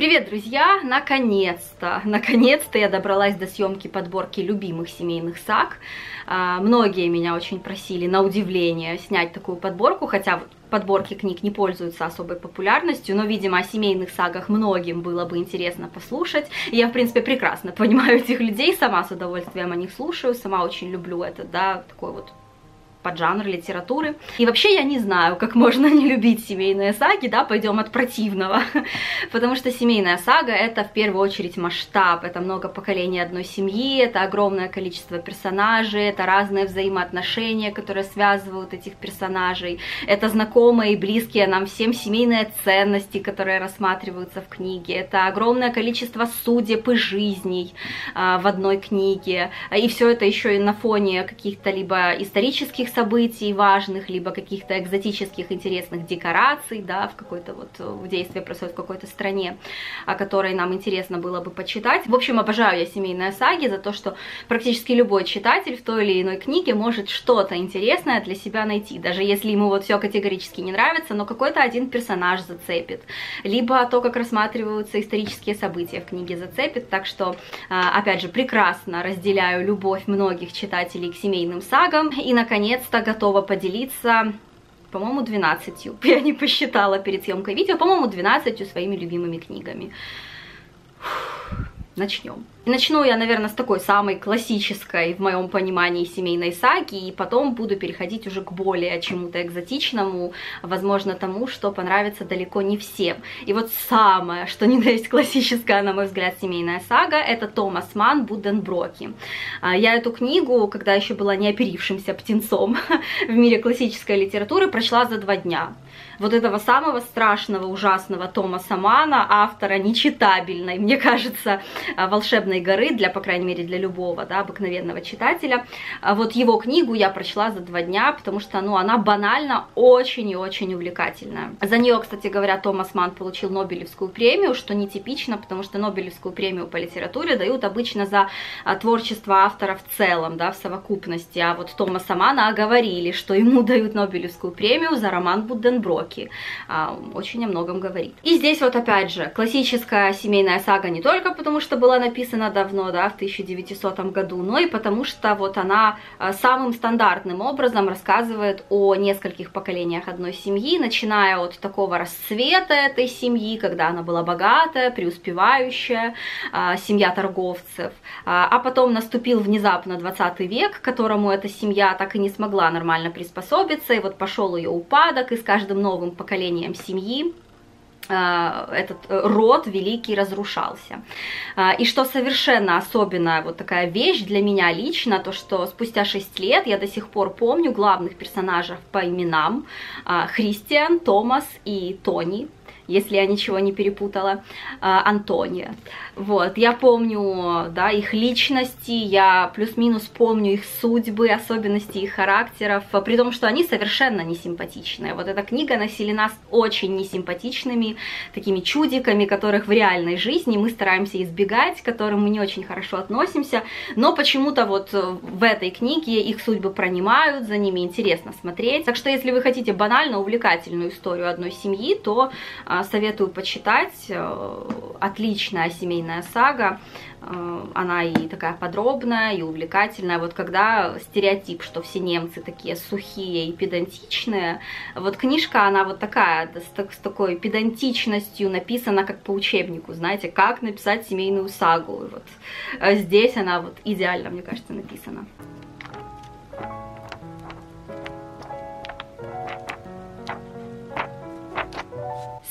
Привет, друзья! Наконец-то! Наконец-то я добралась до съемки подборки любимых семейных саг. Многие меня очень просили, на удивление, снять такую подборку, хотя подборки книг не пользуются особой популярностью, но, видимо, о семейных сагах многим было бы интересно послушать. Я, в принципе, прекрасно понимаю этих людей, сама с удовольствием о них слушаю, сама очень люблю это, да, такой вот поджанр литературы. И вообще я не знаю, как можно не любить семейные саги, да, пойдем от противного. Потому что семейная сага — это в первую очередь масштаб, это много поколений одной семьи, это огромное количество персонажей, это разные взаимоотношения, которые связывают этих персонажей, это знакомые и близкие нам всем семейные ценности, которые рассматриваются в книге, это огромное количество судеб и жизней в одной книге, и все это еще и на фоне каких-то либо исторических событий важных, либо каких-то экзотических интересных декораций, да, в какой-то вот действие происходит в какой-то стране, о которой нам интересно было бы почитать. В общем, обожаю я семейные саги за то, что практически любой читатель в той или иной книге может что-то интересное для себя найти, даже если ему вот все категорически не нравится, но какой-то один персонаж зацепит, либо то, как рассматриваются исторические события в книге, зацепит. Так что, опять же, прекрасно разделяю любовь многих читателей к семейным сагам. И, наконец-то, готова поделиться, по-моему, 12, я не посчитала перед съемкой видео, по-моему, 12 своими любимыми книгами. Начнем. Начну я, наверное, с такой самой классической, в моем понимании, семейной саги, и потом буду переходить уже к более чему-то экзотичному, возможно, тому, что понравится далеко не всем. И вот самое, что ни на есть классическая, на мой взгляд, семейная сага, это Томас Манн «Буденброки». Я эту книгу, когда еще была неоперившимся птенцом в мире классической литературы, прочла за 2 дня. Вот этого самого страшного, ужасного Томаса Манна, автора нечитабельной, мне кажется, волшебной горы, для, по крайней мере, для любого, да, обыкновенного читателя. Вот его книгу я прочла за 2 дня, потому что, ну, она банально очень и очень увлекательная. За нее, кстати говоря, Томас Манн получил Нобелевскую премию, что нетипично, потому что Нобелевскую премию по литературе дают обычно за творчество автора в целом, да, в совокупности. А вот Томаса Манна оговорили, что ему дают Нобелевскую премию за роман «Буденброки». Очень о многом говорит. И здесь вот опять же классическая семейная сага не только потому, что была написана давно, да, в 1900 году, но и потому, что вот она самым стандартным образом рассказывает о нескольких поколениях одной семьи, начиная от такого расцвета этой семьи, когда она была богатая, преуспевающая, семья торговцев, а потом наступил внезапно 20 век, к которому эта семья так и не смогла нормально приспособиться, и вот пошел ее упадок, и с каждым новым поколением семьи этот род великий разрушался. И что совершенно особенная вот такая вещь для меня лично, то что спустя 6 лет я до сих пор помню главных персонажей по именам: Христиан, Томас и Тони, если я ничего не перепутала, Антония. Вот, я помню, да, их личности, я плюс-минус помню их судьбы, особенности их характеров, при том, что они совершенно несимпатичные. Вот эта книга населена очень несимпатичными такими чудиками, которых в реальной жизни мы стараемся избегать, к которым мы не очень хорошо относимся, но почему-то вот в этой книге их судьбы пронимают, за ними интересно смотреть. Так что, если вы хотите банально увлекательную историю одной семьи, то советую почитать. Отличная семейная сага. Она и такая подробная, и увлекательная. Вот когда стереотип, что все немцы такие сухие и педантичные, вот книжка, она вот такая, с такой педантичностью написана, как по учебнику, знаете, как написать семейную сагу. И вот здесь она вот идеально, мне кажется, написана.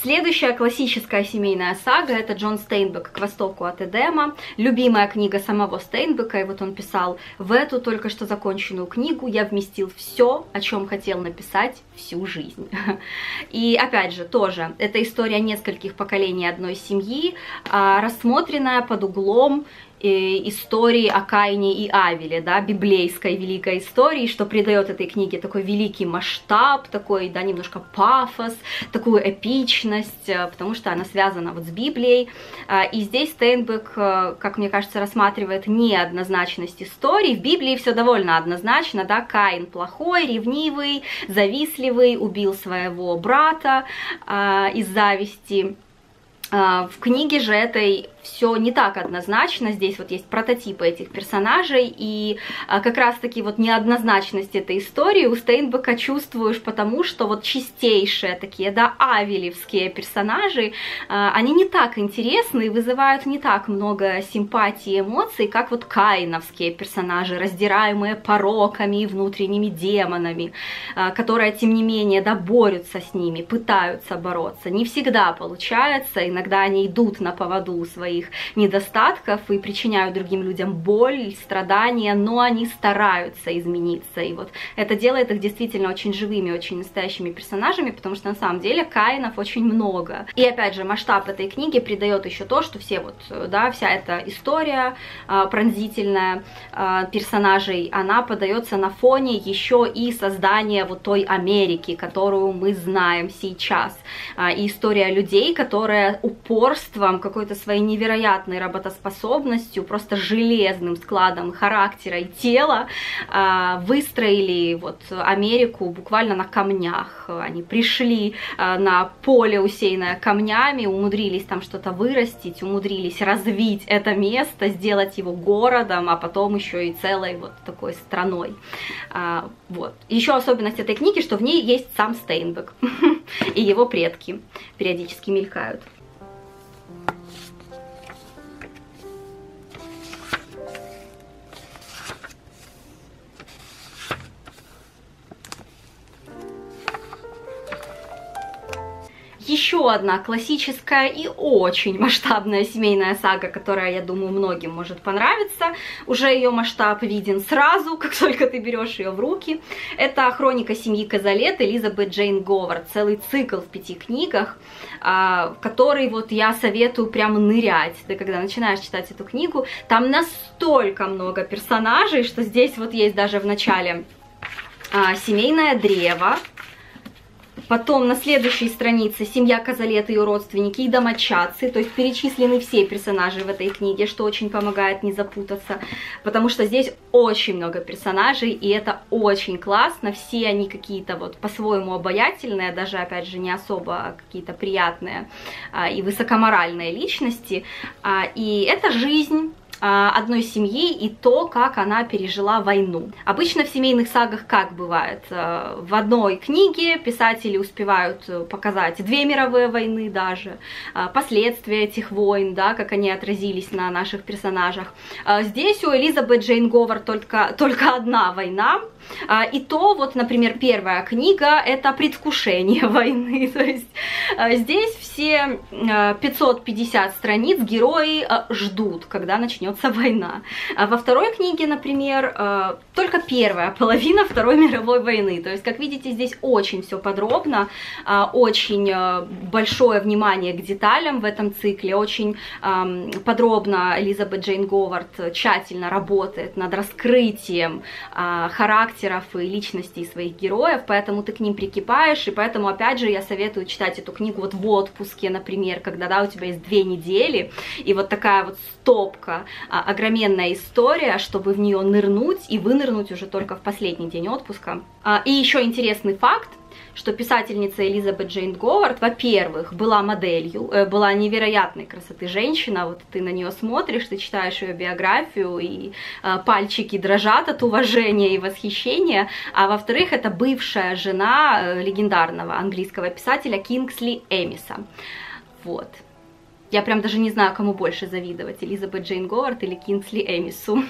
Следующая классическая семейная сага — это Джон Стейнбек «К востоку от Эдема». Любимая книга самого Стейнбека, и вот он писал: «В эту только что законченную книгу я вместил все, о чем хотел написать всю жизнь». И опять же, тоже, это история нескольких поколений одной семьи, рассмотренная под углом истории о Каине и Авеле, да, библейской великой истории, что придает этой книге такой великий масштаб, такой, да, немножко пафос, такую эпичность, потому что она связана вот с Библией. И здесь Стейнбек, как мне кажется, рассматривает неоднозначность истории. В Библии все довольно однозначно, да, Каин плохой, ревнивый, завистливый, убил своего брата из зависти. В книге же этой все не так однозначно, здесь вот есть прототипы этих персонажей, и как раз-таки вот неоднозначность этой истории у Стейнбека чувствуешь, потому что вот чистейшие такие, да, авелевские персонажи, они не так интересны и вызывают не так много симпатии и эмоций, как вот каиновские персонажи, раздираемые пороками и внутренними демонами, которые, тем не менее, да, борются с ними, пытаются бороться. Не всегда получается, и иногда они идут на поводу своих недостатков и причиняют другим людям боль, страдания, но они стараются измениться. И вот это делает их действительно очень живыми, очень настоящими персонажами, потому что на самом деле каинов очень много. И опять же, масштаб этой книги придает еще то, что все вот, да, вся эта история пронзительная персонажей, она подается на фоне еще и создания вот той Америки, которую мы знаем сейчас. И история людей, которые упорством, какой-то своей невероятной работоспособностью, просто железным складом характера и тела выстроили вот Америку буквально на камнях. Они пришли на поле, усеянное камнями, умудрились там что-то вырастить, умудрились развить это место, сделать его городом, а потом еще и целой вот такой страной. Вот. Еще особенность этой книги, что в ней есть сам Стейнбек и его предки периодически мелькают. Еще одна классическая и очень масштабная семейная сага, которая, я думаю, многим может понравиться. Уже ее масштаб виден сразу, как только ты берешь ее в руки. Это «Хроника семьи Казалет» Элизабет Джейн Говард. Целый цикл в 5 книгах, который вот я советую прямо нырять. Ты когда начинаешь читать эту книгу, там настолько много персонажей, что здесь вот есть даже в начале семейное древо. Потом на следующей странице семья Казалет, ее родственники и домочадцы, то есть перечислены все персонажи в этой книге, что очень помогает не запутаться, потому что здесь очень много персонажей, и это очень классно, все они какие-то вот по-своему обаятельные, даже, опять же, не особо какие-то приятные и высокоморальные личности, и это жизнь одной семьи и то, как она пережила войну. Обычно в семейных сагах как бывает? В одной книге писатели успевают показать 2 мировые войны даже, последствия этих войн, да, как они отразились на наших персонажах. Здесь у Элизабет Джейн Говард только 1 война, и то, вот, например, 1-я книга, это предвкушение войны, то есть здесь все 550 страниц герои ждут, когда начнется война. Во 2-й книге, например, только 1/2 половина 2-й мировой войны. То есть, как видите, здесь очень все подробно, очень большое внимание к деталям в этом цикле, очень подробно Элизабет Джейн Говард тщательно работает над раскрытием характеров и личностей своих героев, поэтому ты к ним прикипаешь, и поэтому, опять же, я советую читать эту книгу вот в отпуске, например, когда, да, у тебя есть 2 недели, и вот такая вот стопка, огроменная история, чтобы в нее нырнуть и вынырнуть уже только в последний день отпуска. И еще интересный факт, что писательница Элизабет Джейн Говард, во-первых, была моделью, была невероятной красоты женщина, вот ты на нее смотришь, ты читаешь ее биографию, и пальчики дрожат от уважения и восхищения, а во-вторых, это бывшая жена легендарного английского писателя Кингсли Эмиса. Вот. Я прям даже не знаю, кому больше завидовать, Элизабет Джейн Говард или Кингсли Эмису.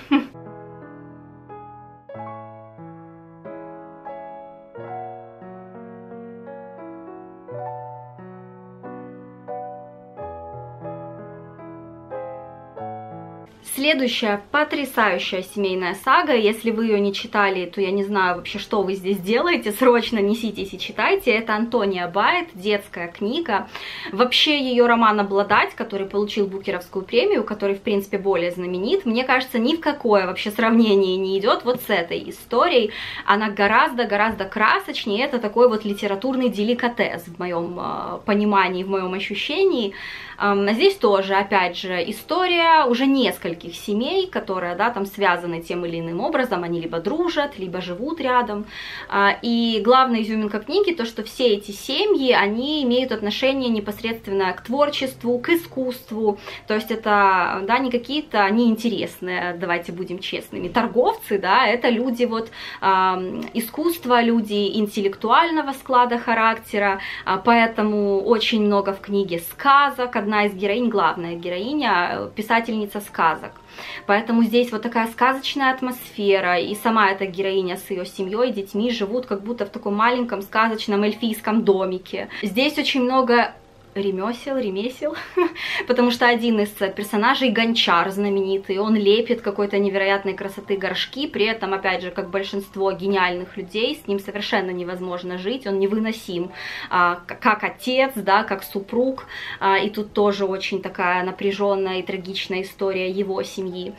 Следующая потрясающая семейная сага, если вы ее не читали, то я не знаю вообще, что вы здесь делаете, срочно неситесь и читайте, это Антония Байетт, детская книга, вообще ее роман «Обладать», который получил Букеровскую премию, который, в принципе, более знаменит, мне кажется, ни в какое вообще сравнение не идет вот с этой историей, она гораздо-гораздо красочнее, это такой вот литературный деликатес в моем понимании, в моем ощущении, здесь тоже, опять же, история уже несколько нескольких семей, которые, да, там связаны тем или иным образом, они либо дружат, либо живут рядом. И главная изюминка книги то, что все эти семьи, они имеют отношение непосредственно к творчеству, к искусству, то есть это, да, не какие-то они интересные, давайте будем честными, торговцы, да, это люди вот искусства, люди интеллектуального склада характера, поэтому очень много в книге сказок, одна из героинь, главная героиня, писательница сказок. Поэтому здесь вот такая сказочная атмосфера, и сама эта героиня с ее семьей, детьми живут как будто в таком маленьком сказочном эльфийском домике. Здесь очень много ремесел, потому что один из персонажей гончар знаменитый, он лепит какой-то невероятной красоты горшки, при этом, опять же, как большинство гениальных людей, с ним совершенно невозможно жить, он невыносим, как отец, да, как супруг, и тут тоже очень такая напряженная и трагичная история его семьи.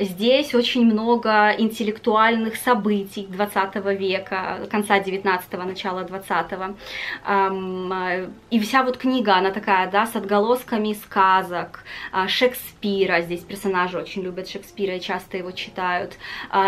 Здесь очень много интеллектуальных событий 20 века, конца 19-го, начала 20-го, и вся вот книга, она такая, да, с отголосками сказок, Шекспира, здесь персонажи очень любят Шекспира и часто его читают,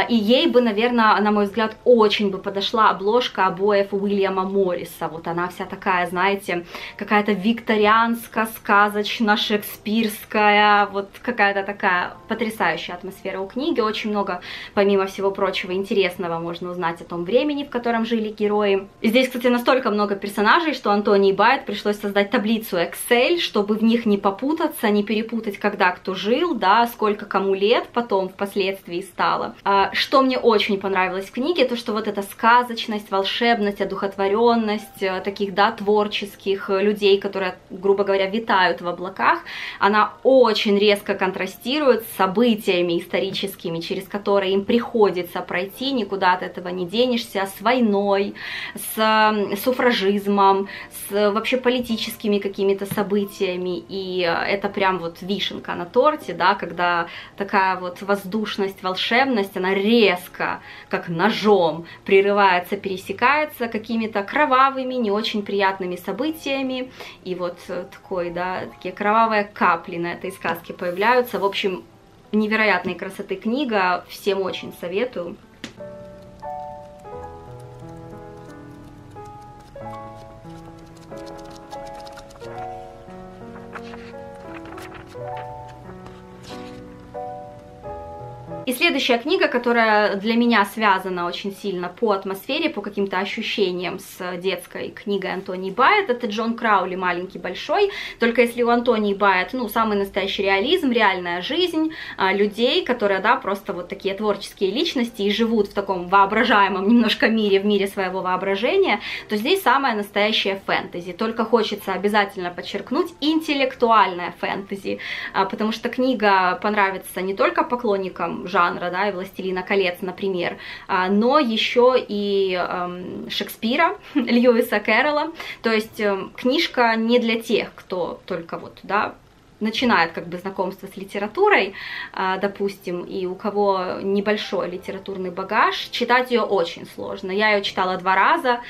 и ей бы, наверное, на мой взгляд, очень бы подошла обложка обоев Уильяма Морриса, вот она вся такая, знаете, какая-то викторианская, сказочно-шекспирская, вот какая-то такая потрясающая атмосфера у книги, очень много, помимо всего прочего, интересного можно узнать о том времени, в котором жили герои. Здесь, кстати, настолько много персонажей, что Антонии Байетт пришлось создать таблицу Excel, чтобы в них не попутаться, не перепутать, когда кто жил, да, сколько кому лет потом впоследствии стало. Что мне очень понравилось в книге, то что вот эта сказочность, волшебность, одухотворенность таких, да, творческих людей, которые, грубо говоря, витают в облаках, она очень резко контрастирует с событиями историческими, через которые им приходится пройти, никуда от этого не денешься, с войной, с суфражизмом, с вообще политическими какими-то событиями, и это прям вот вишенка на торте, да, когда такая вот воздушность, волшебность, она резко, как ножом, прерывается, пересекается какими-то кровавыми, не очень приятными событиями, и вот такой, да, такие кровавые капли на этой сказке появляются. В общем, невероятной красоты книга, всем очень советую. И следующая книга, которая для меня связана очень сильно по атмосфере, по каким-то ощущениям с детской книгой Антонии Байетт, это Джон Краули «Маленький, большой». Только если у Антонии Байетт, ну, самый настоящий реализм, реальная жизнь людей, которые, да, просто вот такие творческие личности и живут в таком воображаемом немножко мире, в мире своего воображения, то здесь самая настоящая фэнтези. Только хочется обязательно подчеркнуть интеллектуальная фэнтези, потому что книга понравится не только поклонникам жанра, да, и «Властелина колец», например, но еще и Шекспира, Льюиса Кэрролла, то есть книжка не для тех, кто только вот, да, начинает как бы знакомство с литературой, допустим, и у кого небольшой литературный багаж, читать ее очень сложно. Я ее читала 2 раза,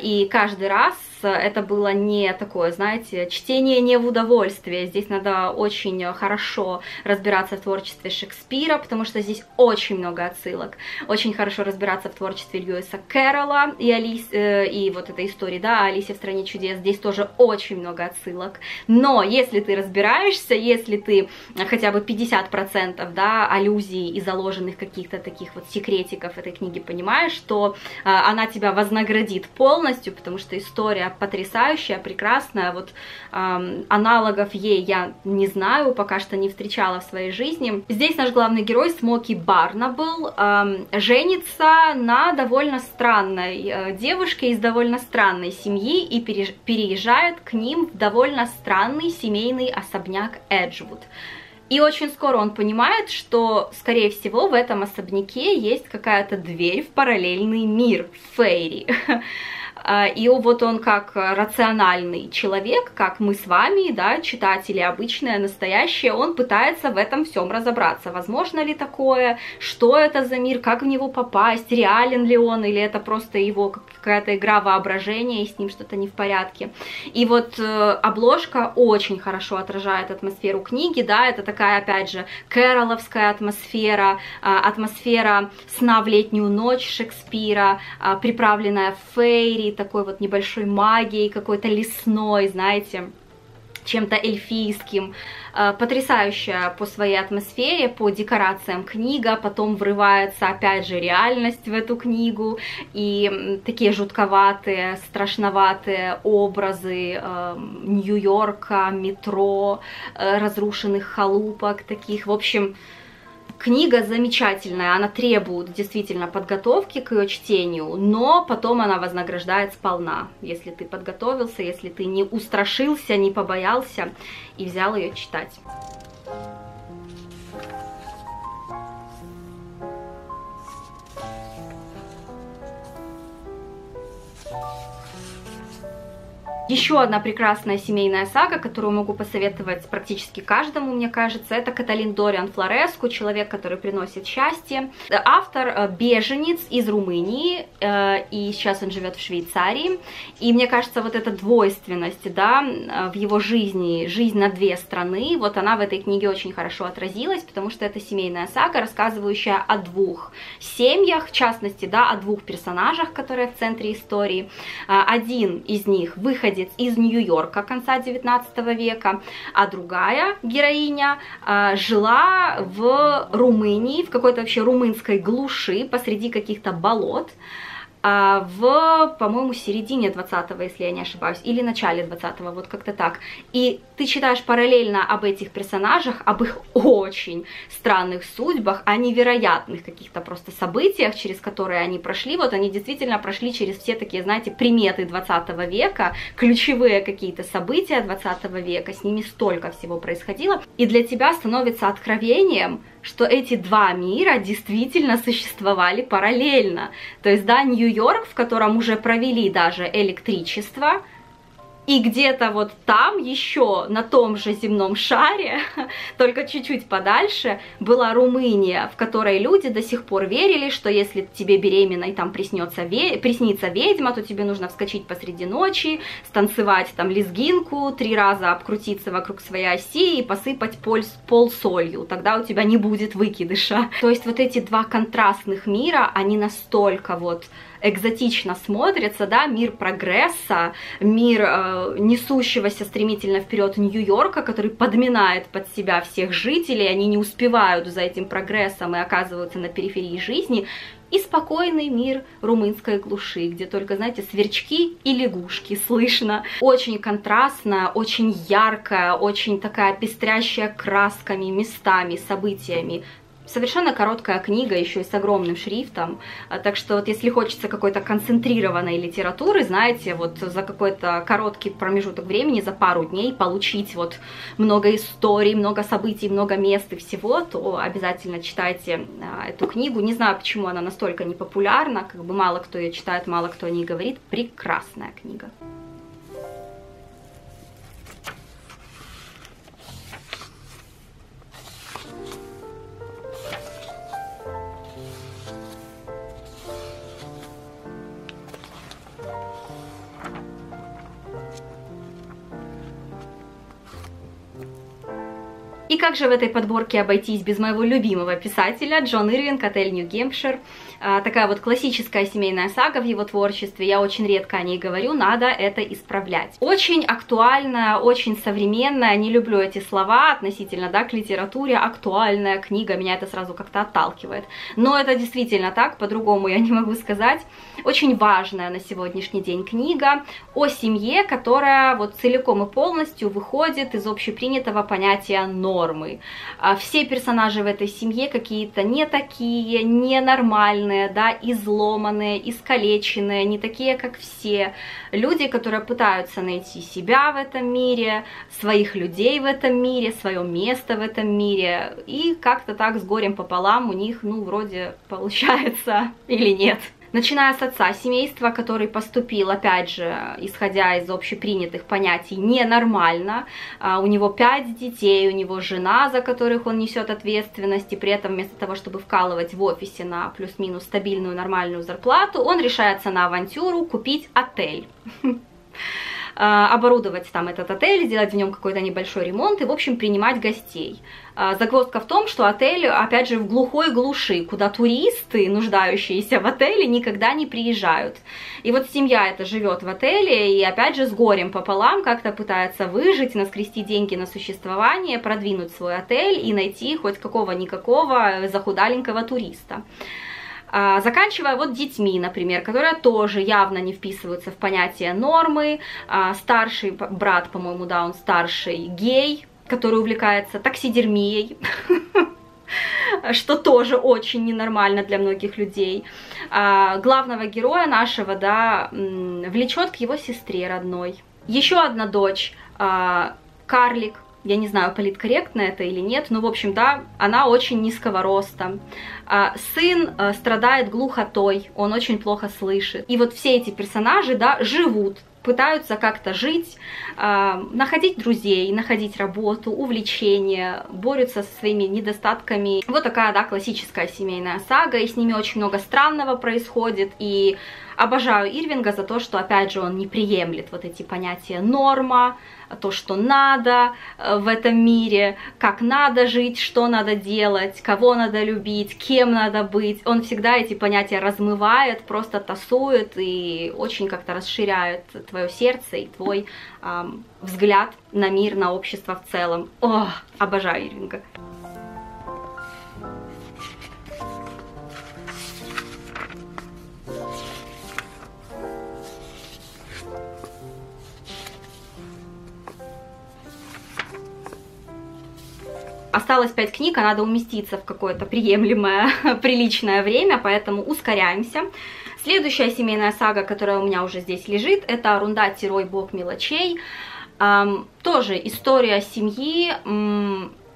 и каждый раз это было не такое, знаете, чтение не в удовольствие. Здесь надо очень хорошо разбираться в творчестве Шекспира, потому что здесь очень много отсылок. Очень хорошо разбираться в творчестве Льюиса Кэрролла и вот этой истории, да, «Алисе в стране чудес». Здесь тоже очень много отсылок. Но если ты разбираешься, если ты хотя бы 50%, да, аллюзий и заложенных каких-то таких вот секретиков этой книги понимаешь, то она тебя вознаградит полностью, потому что история потрясающая, прекрасная, вот аналогов ей я не знаю, пока что не встречала в своей жизни. Здесь наш главный герой Смоки Барнабл женится на довольно странной девушке из довольно странной семьи и переезжает к ним в довольно странный семейный особняк Эджвуд. И очень скоро он понимает, что, скорее всего, в этом особняке есть какая-то дверь в параллельный мир, фейри. И вот он как рациональный человек, как мы с вами, да, читатели, обычное, настоящее, он пытается в этом всем разобраться. Возможно ли такое? Что это за мир? Как в него попасть? Реален ли он? Или это просто его какая-то игра воображения, и с ним что-то не в порядке. И вот обложка очень хорошо отражает атмосферу книги, да, это такая, опять же, кэроловская атмосфера, атмосфера сна в летнюю ночь Шекспира, приправленная фейри, такой вот небольшой магией, какой-то лесной, знаете, чем-то эльфийским, потрясающая по своей атмосфере, по декорациям книга, потом врывается опять же реальность в эту книгу, и такие жутковатые, страшноватые образы Нью-Йорка, метро, разрушенных халупок, таких, в общем... Книга замечательная, она требует действительно подготовки к ее чтению, но потом она вознаграждает сполна, если ты подготовился, если ты не устрашился, не побоялся и взял ее читать. Еще одна прекрасная семейная сага, которую могу посоветовать практически каждому, мне кажется, это Каталин Дориан Флореску, «Человек, который приносит счастье». Автор беженец из Румынии, и сейчас он живет в Швейцарии. И мне кажется, вот эта двойственность, да, в его жизни, жизнь на две страны, вот она в этой книге очень хорошо отразилась, потому что это семейная сага, рассказывающая о двух семьях, в частности, да, о двух персонажах, которые в центре истории. Один из них выходит из Нью-Йорка конца 19 века, а другая героиня жила в Румынии, в какой-то вообще румынской глуши, посреди каких-то болот, в, по-моему, середине 20-го, если я не ошибаюсь, или начале 20-го, вот как-то так. И ты читаешь параллельно об этих персонажах, об их очень странных судьбах, о невероятных каких-то просто событиях, через которые они прошли. Вот они действительно прошли через все такие, знаете, приметы 20 века, ключевые какие-то события 20 века, с ними столько всего происходило. И для тебя становится откровением, что эти два мира действительно существовали параллельно. То есть, да, Нью-Йорк, в котором уже провели даже электричество, и где-то вот там еще, на том же земном шаре, только чуть-чуть подальше, была Румыния, в которой люди до сих пор верили, что если тебе беременной там приснится ведьма, то тебе нужно вскочить посреди ночи, станцевать там лезгинку, 3 раза обкрутиться вокруг своей оси и посыпать пол солью, тогда у тебя не будет выкидыша. То есть вот эти два контрастных мира, они настолько вот... экзотично смотрится, да, мир прогресса, мир несущегося стремительно вперед Нью-Йорка, который подминает под себя всех жителей, они не успевают за этим прогрессом и оказываются на периферии жизни, и спокойный мир румынской глуши, где только, знаете, сверчки и лягушки слышно. Очень контрастная, очень яркая, очень такая пестрящая красками, местами, событиями. Совершенно короткая книга, еще и с огромным шрифтом, так что вот если хочется какой-то концентрированной литературы, знаете, вот за какой-то короткий промежуток времени, за пару дней получить вот много историй, много событий, много мест и всего, то обязательно читайте эту книгу. Не знаю, почему она настолько непопулярна, как бы мало кто ее читает, мало кто о ней говорит. Прекрасная книга. И как же в этой подборке обойтись без моего любимого писателя Джон Ирвинг, «Отель Нью-Гемпшир». Такая вот классическая семейная сага в его творчестве, я очень редко о ней говорю, надо это исправлять. Очень актуальная, очень современная, не люблю эти слова относительно, да, к литературе, актуальная книга, меня это сразу как-то отталкивает. Но это действительно так, по-другому я не могу сказать. Очень важная на сегодняшний день книга о семье, которая вот целиком и полностью выходит из общепринятого понятия нормы. Все персонажи в этой семье какие-то не такие, ненормальные, да, изломанные, искалеченные, не такие, как все. Люди, которые пытаются найти себя в этом мире, своих людей в этом мире, свое место в этом мире. И как-то так с горем пополам у них, ну, вроде получается или нет. Начиная с отца семейства, который поступил, опять же, исходя из общепринятых понятий, ненормально. У него 5 детей, у него жена, за которых он несет ответственность, и при этом вместо того, чтобы вкалывать в офисе на плюс-минус стабильную нормальную зарплату, он решается на авантюру купить отель. Оборудовать там этот отель, делать в нем какой-то небольшой ремонт и, в общем, принимать гостей. Загвоздка в том, что отель, опять же, в глухой глуши, куда туристы, нуждающиеся в отеле, никогда не приезжают. И вот семья эта живет в отеле и, опять же, с горем пополам как-то пытается выжить, наскрести деньги на существование, продвинуть свой отель и найти хоть какого-никакого захудаленького туриста. Заканчивая вот детьми, например, которые тоже явно не вписываются в понятие нормы. Старший брат, по-моему, да, он старший, гей, который увлекается таксидермией, что тоже очень ненормально для многих людей. Главного героя нашего, да, влечет к его сестре родной. Еще одна дочь, карлик. Я не знаю, политкорректно это или нет, но, в общем, да, она очень низкого роста. Сын страдает глухотой, он очень плохо слышит. И вот все эти персонажи, да, живут, пытаются как-то жить, находить друзей, находить работу, увлечения, борются со своими недостатками. Вот такая, да, классическая семейная сага, и с ними очень много странного происходит, и обожаю Ирвинга за то, что, опять же, он не приемлет вот эти понятия норма, то, что надо в этом мире, как надо жить, что надо делать, кого надо любить, кем надо быть. Он всегда эти понятия размывает, просто тасует и очень как-то расширяет твое сердце и твой взгляд на мир, на общество в целом. О, обожаю Ирвинга. Осталось 5 книг, а надо уместиться в какое-то приемлемое, приличное время, поэтому ускоряемся. Следующая семейная сага, которая у меня уже здесь лежит, это Арундати Рой, Бог мелочей. Тоже история семьи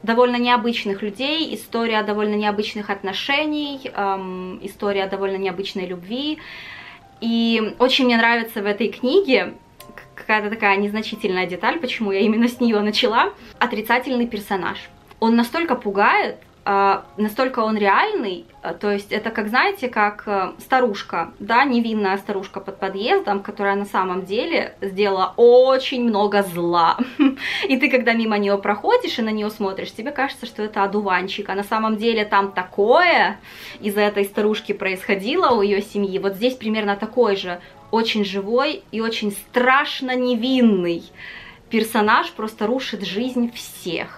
довольно необычных людей, история довольно необычных отношений, история довольно необычной любви. И очень мне нравится в этой книге какая-то такая незначительная деталь, почему я именно с нее начала. Отрицательный персонаж. Он настолько пугает, настолько он реальный, то есть это, как, знаете, как старушка, да, невинная старушка под подъездом, которая на самом деле сделала очень много зла. И ты, когда мимо нее проходишь и на нее смотришь, тебе кажется, что это одуванчик, а на самом деле там такое из-за этой старушки происходило у ее семьи. Вот здесь примерно такой же, очень живой и очень страшно невинный персонаж просто рушит жизнь всех.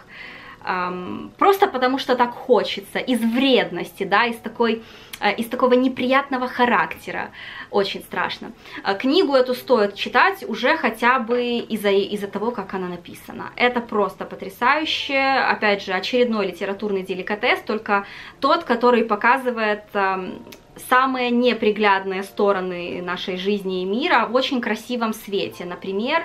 Просто потому что так хочется, из вредности, да, из такого неприятного характера. Очень страшно. Книгу эту стоит читать уже хотя бы из-за того, как она написана. Это просто потрясающе. Опять же, очередной литературный деликатес, только тот, который показывает самые неприглядные стороны нашей жизни и мира в очень красивом свете. Например,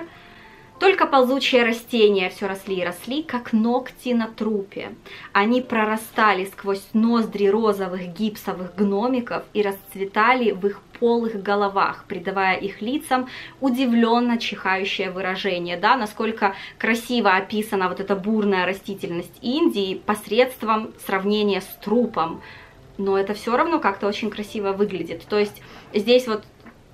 только ползучие растения все росли и росли, как ногти на трупе. Они прорастали сквозь ноздри розовых гипсовых гномиков и расцветали в их полых головах, придавая их лицам удивленно чихающее выражение. Да, насколько красиво описана вот эта бурная растительность Индии посредством сравнения с трупом. Но это все равно как-то очень красиво выглядит. То есть здесь вот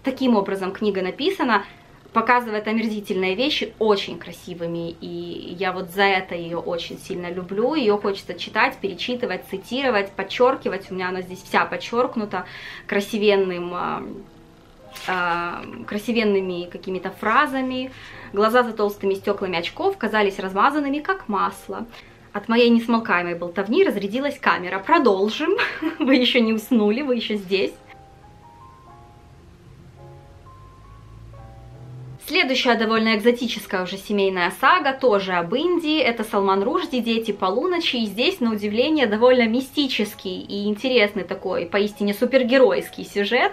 таким образом книга написана, показывает омерзительные вещи очень красивыми, и я вот за это ее очень сильно люблю, ее хочется читать, перечитывать, цитировать, подчеркивать, у меня она здесь вся подчеркнута красивенными какими-то фразами. Глаза за толстыми стеклами очков казались размазанными, как масло. От моей несмолкаемой болтовни разрядилась камера. Продолжим, вы еще не уснули, вы еще здесь. Следующая довольно экзотическая уже семейная сага, тоже об Индии, это Салман Рушди, «Дети полуночи», и здесь, на удивление, довольно мистический и интересный такой, поистине супергеройский сюжет.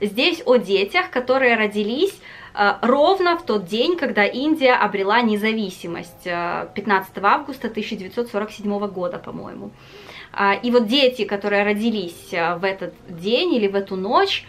Здесь о детях, которые родились ровно в тот день, когда Индия обрела независимость, 15 августа 1947 года, по-моему. И вот дети, которые родились в этот день или в эту ночь,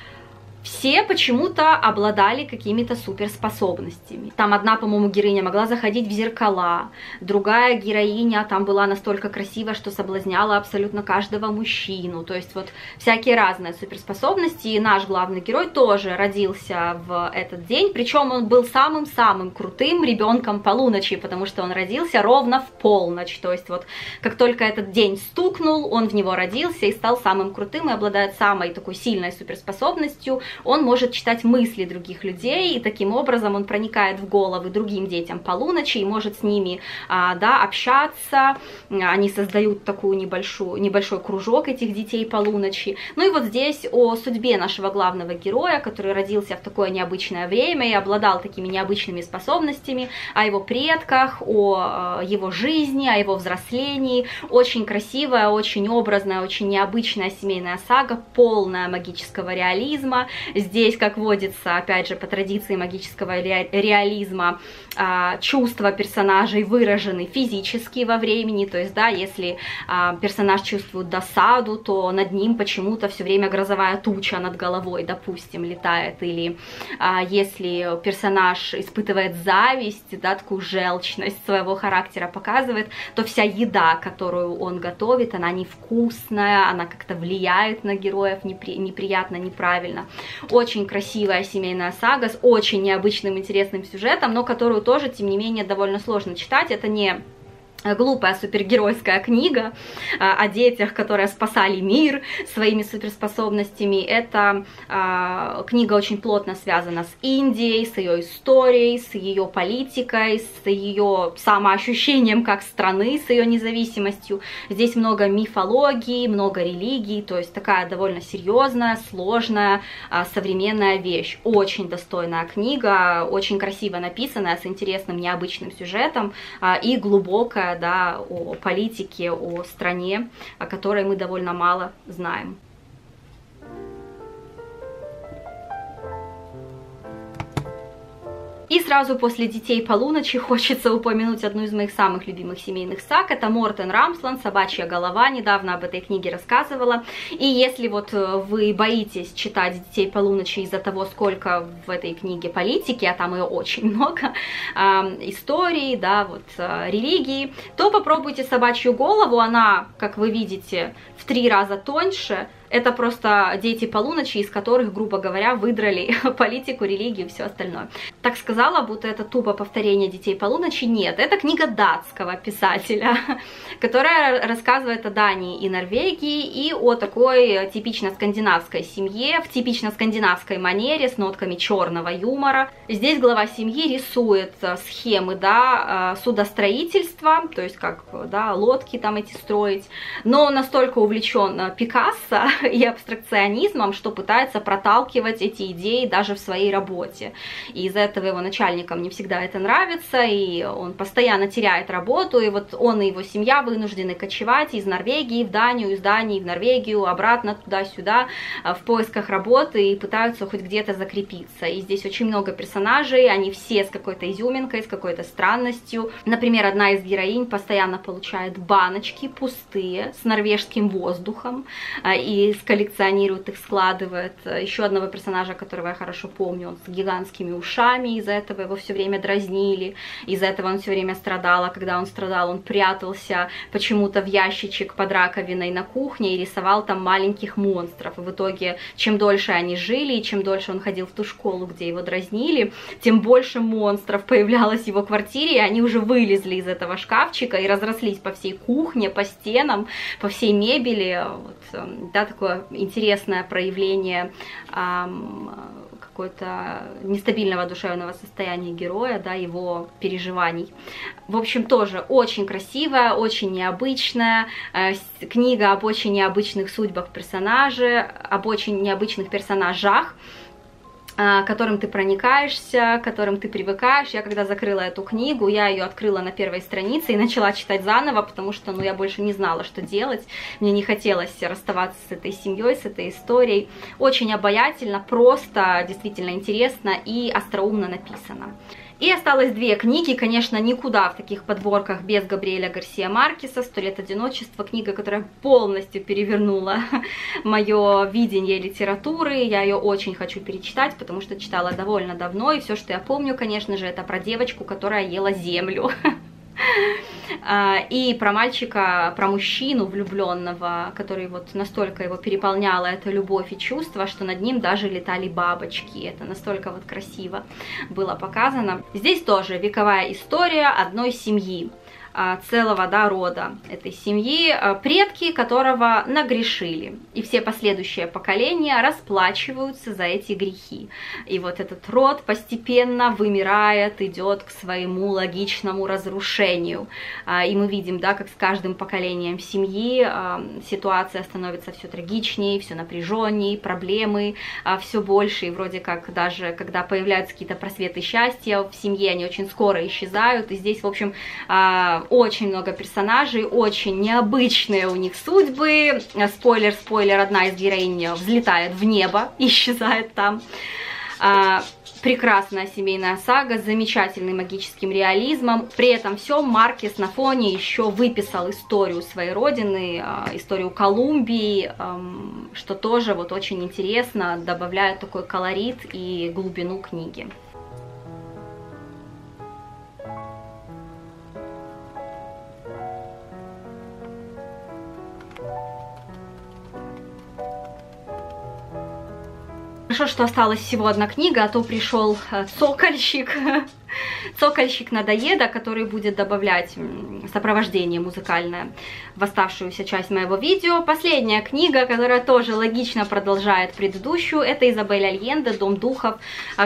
все почему-то обладали какими-то суперспособностями. Там одна, по-моему, героиня могла заходить в зеркала, другая героиня там была настолько красива, что соблазняла абсолютно каждого мужчину. То есть вот всякие разные суперспособности. И наш главный герой тоже родился в этот день, причем он был самым-самым крутым ребенком полуночи, потому что он родился ровно в полночь. То есть вот как только этот день стукнул, он в него родился и стал самым крутым и обладает самой такой сильной суперспособностью. Он может читать мысли других людей, и таким образом он проникает в головы другим детям полуночи и может с ними общаться. Они создают такую небольшой кружок этих детей полуночи. Ну и вот здесь о судьбе нашего главного героя, который родился в такое необычное время и обладал такими необычными способностями, о его предках, о его жизни, о его взрослении. Очень красивая, очень образная, очень необычная семейная сага, полная магического реализма. Здесь, как водится, опять же, по традиции магического реализма, чувства персонажей выражены физически во времени, то есть, да, если персонаж чувствует досаду, то над ним почему-то все время грозовая туча над головой, допустим, летает, или если персонаж испытывает зависть, да, такую желчность своего характера показывает, то вся еда, которую он готовит, она невкусная, она как-то влияет на героев неприятно, неправильно. Очень красивая семейная сага с очень необычным, интересным сюжетом, но которую тоже, тем не менее, довольно сложно читать. Это не глупая супергеройская книга о детях, которые спасали мир своими суперспособностями. Эта книга очень плотно связана с Индией, с ее историей, с ее политикой, с ее самоощущением как страны, с ее независимостью. Здесь много мифологии, много религий, то есть такая довольно серьезная, сложная, современная вещь. Очень достойная книга, очень красиво написанная, с интересным, необычным сюжетом и глубокая, да, о политике, о стране, о которой мы довольно мало знаем. И сразу после «Детей полуночи» хочется упомянуть одну из моих самых любимых семейных саг. Это Мортен Рамсланд «Собачья голова». Недавно об этой книге рассказывала. И если вот вы боитесь читать «Детей полуночи» из-за того, сколько в этой книге политики, а там ее очень много, истории, да, вот, религии, то попробуйте «Собачью голову». Она, как вы видите, в 3 раза тоньше. Это просто дети полуночи, из которых, грубо говоря, выдрали политику, религию и все остальное. Так сказала, будто это тупо повторение детей полуночи. Нет, это книга датского писателя, которая рассказывает о Дании и Норвегии и о такой типично скандинавской семье, в типично скандинавской манере, с нотками черного юмора. Здесь глава семьи рисует схемы, да, судостроительства, то есть как, да, лодки там эти строить, но он настолько увлечен Пикассо и абстракционизмом, что пытается проталкивать эти идеи даже в своей работе. И из-за этого его начальникам не всегда это нравится, и он постоянно теряет работу, и вот он и его семья вынуждены кочевать из Норвегии в Данию, из Дании в Норвегию, обратно туда-сюда в поисках работы и пытаются хоть где-то закрепиться. И здесь очень много персонажей, они все с какой-то изюминкой, с какой-то странностью. Например, одна из героинь постоянно получает баночки пустые с норвежским воздухом, и коллекционирует их, складывает. Еще одного персонажа, которого я хорошо помню, он с гигантскими ушами, из-за этого его все время дразнили, из-за этого он все время страдал, а когда он страдал, он прятался почему-то в ящичек под раковиной на кухне и рисовал там маленьких монстров. И в итоге, чем дольше они жили, и чем дольше он ходил в ту школу, где его дразнили, тем больше монстров появлялось в его квартире, и они уже вылезли из этого шкафчика и разрослись по всей кухне, по стенам, по всей мебели. Вот, да, такое интересное проявление какого-то нестабильного душевного состояния героя, да, его переживаний. В общем, тоже очень красивая, очень необычная книга об очень необычных судьбах персонажей, об очень необычных персонажах, к которым ты проникаешься, к которым ты привыкаешь. Я когда закрыла эту книгу, я ее открыла на первой странице и начала читать заново, потому что, ну, я больше не знала, что делать. Мне не хотелось расставаться с этой семьей, с этой историей. Очень обаятельно, просто, действительно интересно и остроумно написано. И осталось две книги, конечно, никуда в таких подборках без Габриэля Гарсия Маркеса. «Сто лет одиночества», книга, которая полностью перевернула мое видение литературы. Я ее очень хочу перечитать, потому что читала довольно давно, и все, что я помню, конечно же, это про девочку, которая ела землю. И про мальчика, про мужчину влюбленного, который вот настолько его переполняла эта любовь и чувство, что над ним даже летали бабочки. Это настолько вот красиво было показано. Здесь тоже вековая история одной семьи, целого, да, рода этой семьи, предки которого нагрешили. И все последующие поколения расплачиваются за эти грехи. И вот этот род постепенно вымирает, идет к своему логичному разрушению. И мы видим, да, как с каждым поколением семьи ситуация становится все трагичнее, все напряженнее, проблемы все больше. И вроде как даже, когда появляются какие-то просветы счастья в семье, они очень скоро исчезают. И здесь, в общем, очень много персонажей, очень необычные у них судьбы. Спойлер, спойлер, одна из героинь взлетает в небо, исчезает там. Прекрасная семейная сага, с замечательным магическим реализмом. При этом все Маркес на фоне еще выписал историю своей родины, историю Колумбии, что тоже вот очень интересно, добавляет такой колорит и глубину книги. Хорошо, что осталась всего одна книга, а то пришел цокольщик. Цокольщик-надоеда, который будет добавлять сопровождение музыкальное в оставшуюся часть моего видео. Последняя книга, которая тоже логично продолжает предыдущую, это Изабель Альенде «Дом духов».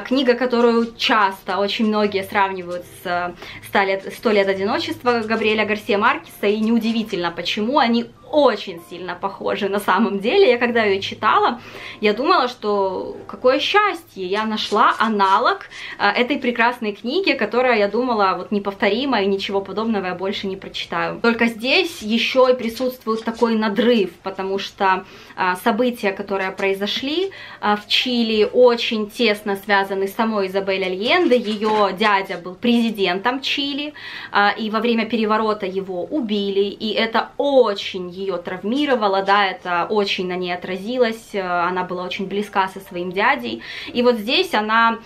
Книга, которую часто очень многие сравнивают с «Сто лет одиночества» Габриэля Гарсия Маркеса, и неудивительно, почему они очень сильно похожи на самом деле. Я когда ее читала, я думала, что какое счастье, я нашла аналог этой прекрасной книги, которая, я думала, вот неповторима, и ничего подобного я больше не прочитаю. Только здесь еще и присутствует такой надрыв, потому что события, которые произошли в Чили, очень тесно связаны с самой Изабель Альенде. Ее дядя был президентом Чили, и во время переворота его убили, и это очень ее травмировало, да, это очень на ней отразилось, она была очень близка со своим дядей. И вот здесь она,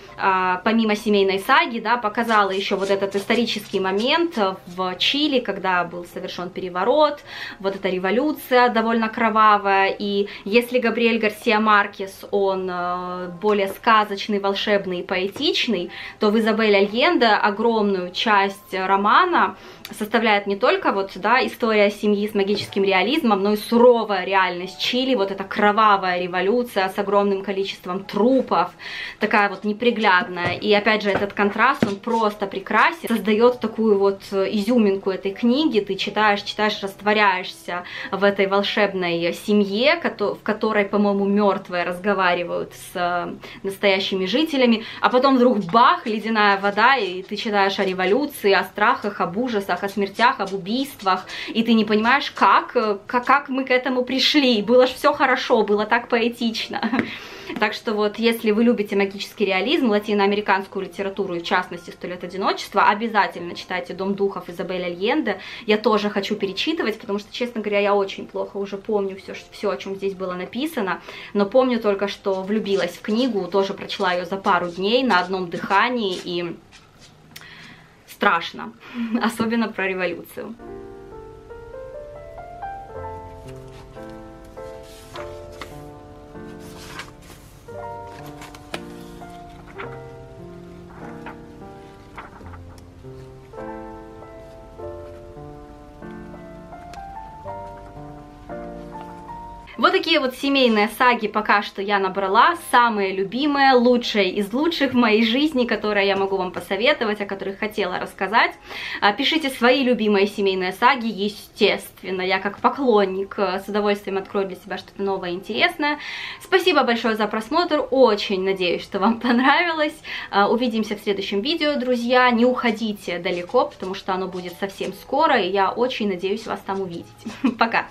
помимо семейной саги, да, показала еще вот этот исторический момент в Чили, когда был совершен переворот, вот эта революция довольно кровавая. И если Габриэль Гарсия Маркес, он более сказочный, волшебный и поэтичный, то в Изабель Альенде огромную часть романа составляет не только вот, да, история семьи с магическим реализмом, но и суровая реальность Чили, вот эта кровавая революция с огромным количеством трупов, такая вот неприглядная. И опять же, этот контраст, он просто прекрасен, создает такую вот изюминку этой книги. Ты читаешь, читаешь, растворяешься в этой волшебной семье, в которой, по-моему, мертвые разговаривают с настоящими жителями, а потом вдруг бах, ледяная вода, и ты читаешь о революции, о страхах, об ужасах, о смертях, об убийствах, и ты не понимаешь, как мы к этому пришли. Было же все хорошо, было так поэтично. Так что вот, если вы любите магический реализм, латиноамериканскую литературу, и в частности «Сто лет одиночества», обязательно читайте «Дом духов» Изабель Альенде. Я тоже хочу перечитывать, потому что, честно говоря, я очень плохо уже помню все, о чем здесь было написано, но помню только, что влюбилась в книгу, тоже прочла ее за пару дней на одном дыхании, и страшно, особенно про революцию. Вот такие вот семейные саги пока что я набрала, самые любимые, лучшие из лучших в моей жизни, которые я могу вам посоветовать, о которых хотела рассказать. Пишите свои любимые семейные саги, естественно, я как поклонник с удовольствием открою для себя что-то новое и интересное. Спасибо большое за просмотр, очень надеюсь, что вам понравилось. Увидимся в следующем видео, друзья, не уходите далеко, потому что оно будет совсем скоро, и я очень надеюсь вас там увидеть. Пока!